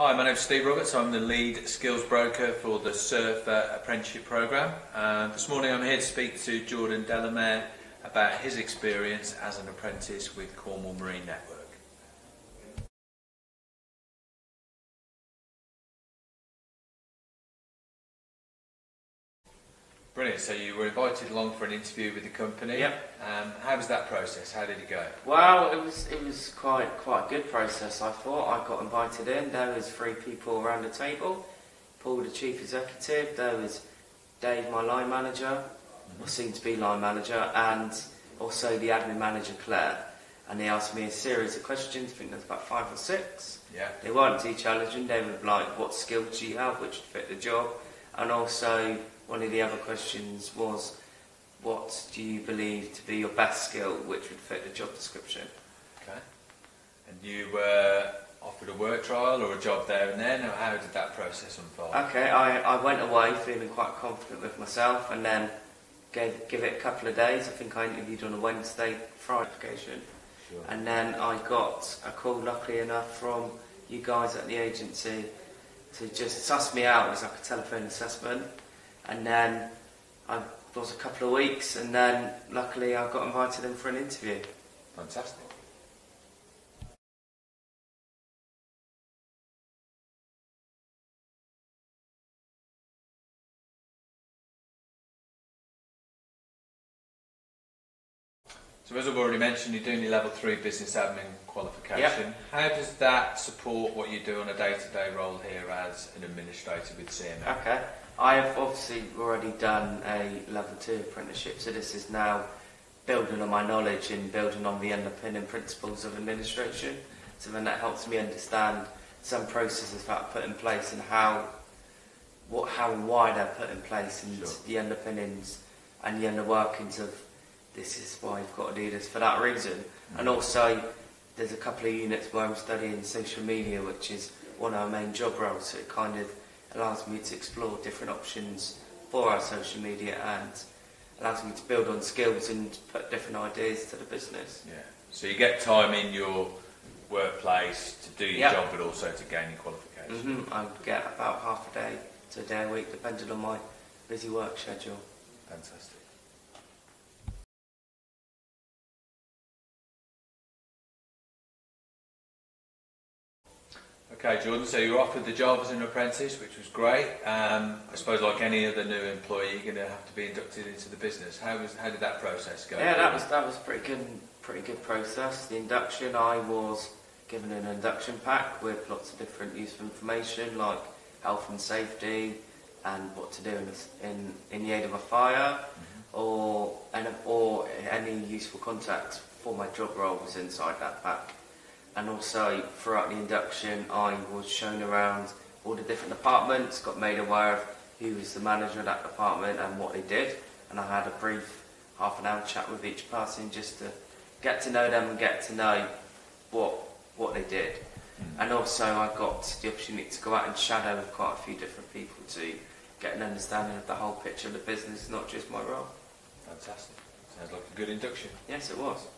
Hi, my name's Steve Roberts. I'm the lead skills broker for the Surfer Apprenticeship Programme. This morning I'm here to speak to Jordan Delamere about his experience as an apprentice with Cornwall Marine Network. Brilliant. So you were invited along for an interview with the company. Yep. How was that process? How did it go? Well, it was quite a good process, I thought. I got invited in. There was three people around the table. Paul, the chief executive. There was Dave, my line manager, or soon to be line manager, and also the admin manager, Claire. And they asked me a series of questions. I think there's about 5 or 6. Yeah. They weren't too challenging. They were like, what skills do you have which fit the job, and also. One of the other questions was, what do you believe to be your best skill which would fit the job description? Okay. And you were offered a work trial or a job there and then, or how did that process unfold? Okay, I went away feeling quite confident with myself and then give it a couple of days. I think I interviewed on a Wednesday, Friday application. Sure. And then I got a call, luckily enough, from you guys at the agency to just suss me out. It was like a telephone assessment. And then I was a couple of weeks, and then luckily I got invited in for an interview. Fantastic. So as I've already mentioned, you're doing your level 3 business admin qualification. Yep. How does that support what you do on a day-to-day role here as an administrator with CMA? Okay. I have obviously already done a level 2 apprenticeship, so this is now building on my knowledge and building on the underpinning principles of administration. So then that helps me understand some processes that are put in place and how and why they're put in place, and sure. The underpinnings and the underworkings of this is why you've got to do this for that reason. Mm-hmm. And also there's a couple of units where I'm studying social media, which is one of our main job roles, so it kind of allows me to explore different options for our social media and allows me to build on skills and put different ideas to the business. Yeah. So you get time in your workplace to do your yep. job, but also to gain your qualification. Mm-hmm. I get about half a day to a day a week, depending on my busy work schedule. Fantastic. Okay, Jordan, so you were offered the job as an apprentice, which was great. I suppose like any other new employee, you're going to have to be inducted into the business. How did that process go? Yeah, that was pretty good process. The induction, I was given an induction pack with lots of different useful information like health and safety and what to do in the aid of a fire, mm-hmm. or any useful contacts for my job role was inside that pack. And also, throughout the induction, I was shown around all the different departments, got made aware of who was the manager of that department and what they did. And I had a brief half-an-hour chat with each person just to get to know them and get to know what they did. And also, I got the opportunity to go out and shadow with quite a few different people to get an understanding of the whole picture of the business, not just my role. Fantastic. Sounds like a good induction. Yes, it was.